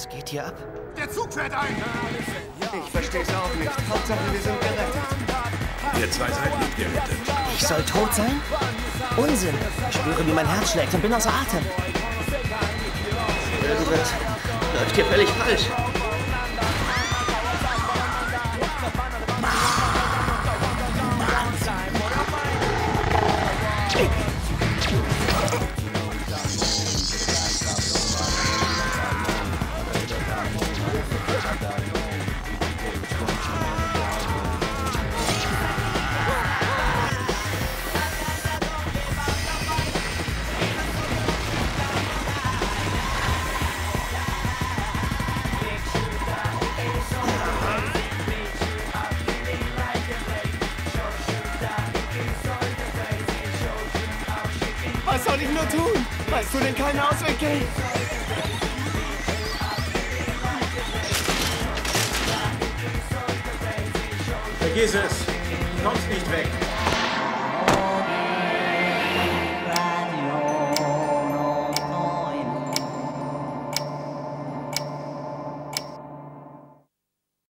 Was geht hier ab? Der Zug fährt ein! Ich versteh's auch nicht. Hauptsache, wir sind gerettet. Ihr zwei seid nicht gerettet. Ich soll tot sein? Unsinn! Ich spüre, wie mein Herz schlägt und bin außer Atem. Irgendwas läuft hier völlig falsch. Was soll ich nur tun? Weißt du denn keinen Ausweg, Kate? Vergiss es. Du kommst nicht weg.